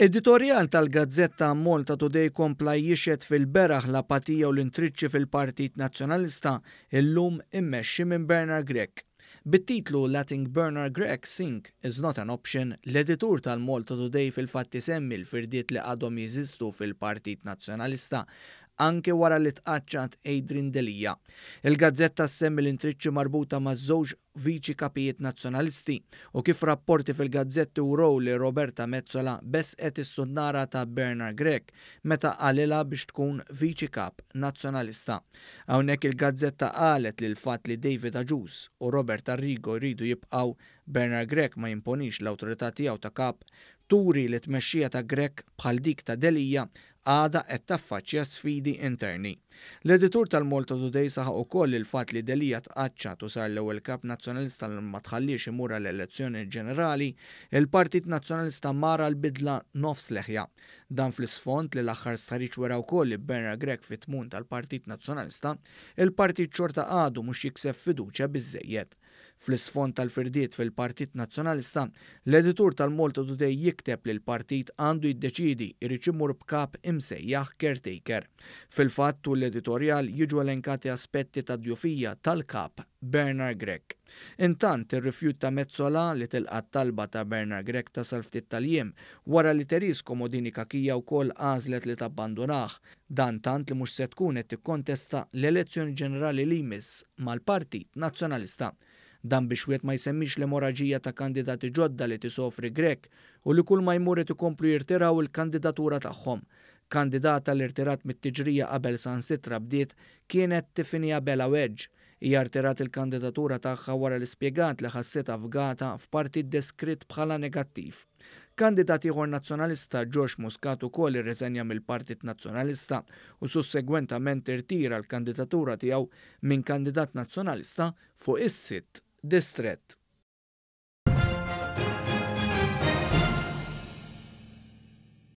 Editorjal tal-gazzetta MaltaToday kompla jixed fil-beraħ l-apatija u l-intriċċi fil-Partit Nazzjonalista illum immexxi minn Bernard Grech. Bit-titlu Letting Bernard Grech Sink is Not an Option, l-editur tal-MaltaToday fil-fatti semmi l-firdiet li għadhom jeżistu fil-Partit Nazzjonalista anke wara li tqaċċat Adrian Delia. Il-gazzetta semmi l-intriċċi marbuta ma' żewġ viċi kapijiet nazzjonalisti u kif rapporti fil-gazzetti wrew li Roberta Metsola bes qed is-sunnara ta' Bernard Grech meta qalilha biex tkun viċi kap nazzjonalista. Hawnhekk il-gazzetta qalet li l-fatt li David Agius u Robert Arrigo jridu jibqgħu Bernard Grech ma jimponix l-awtorità tiegħu ta' kap turi li tmexxija ta' Grech bħal dik ta' Delija għada qed taffaċċja sfidi interni. L-editur tal-MaltaToday saħaq ukoll il-fatt li Delija tqaċċat u sar l-ewwel kap nazzjonalista li ma tħallix imur għall-elezzjoni ġenerali, il-Partit Nazzjonalista mara l-bidla nofs leħja. Dan fl-isfond li l-aħħar stħarriġ wera wkoll li Bernard Grech fit-tmun tal-Partit Nazzjonalista, il-Partit xorta għadu mhux jikseb fiduċja biżżejjed. Fl-isfond tal-firdiet fil-Partit Nazzjonalista, l-editur tal-MaltaToday jikteb li l-partit għandu jiddeċidi irid imur b'kap imsejjaħ caretaker. Fil-fatt u l-editorjal jiġu elenkati aspetti ta' djufija tal-kap Bernard Grech. Intant ir-rifjut ta' Metsola li tilqa' talba ta' Bernard Grech tasal ftit tal-jiem wara li Therese Comodini Cachia wkoll għażlet li tabbandunaħ, dan tant li mhux se tkun qed tikkontesta l-elezzjoni ġenerali li jmiss mal-Partit Nazzjonalista. Dan biex wieħed ma jsemmix l-emorraġija ta' kandidati ġodda li tisofri Grech u li kull ma jmur qed ikomplu jirtiraw il-kandidatura tagħhom. Kandidata li rtirat mit-tiġrija qabel sansitra bdiet kienet Tiffany Abela Wadge. Hija rtirat il-kandidatura tagħha wara li spjegat li ħassitha f'gata f'partit deskritt bħala negattiv. Kandidat ieħor nazzjonalista George Muscat ukoll irreżenja mill-Partit Nazzjonalista u sussegwentament irtira l-kandidatura tiegħu minn kandidat nazzjonalista fuq is-sitt distret.